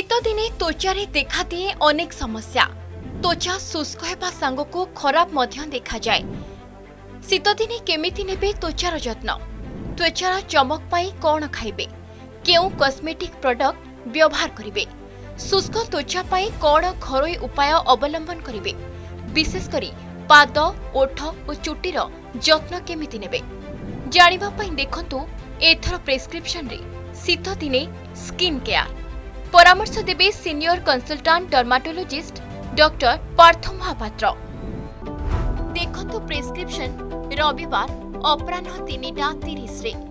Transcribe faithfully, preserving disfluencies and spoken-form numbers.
शीतदिने त्वचार देखा दिए अनेक समस्या। त्वचा शुष्क होगा सांग को खराब मध्य देखा जाए। शीतदिने केमिति नेबे त्वचार जत्न, त्वचार चमक पाई कौन खाइबे, केउ कस्मेटिक प्रोडक्ट व्यवहार करिबे, शुष्क त्वचा पाई कौन घरोई उपाय अवलंबन करिबे, विशेषकर पाद ओठ और चुटीर जत्न केमिति नेबे जानिबा पई देखंतु एथर प्रेस्क्रिप्शन रे शीतदिने स्किन केयर परामर्श देबे senior consultant dermatologist doctor Partha Mahapatra. देखंतु प्रेस्क्रिप्शन रविवार अपराह्न तीन टा तीस रे।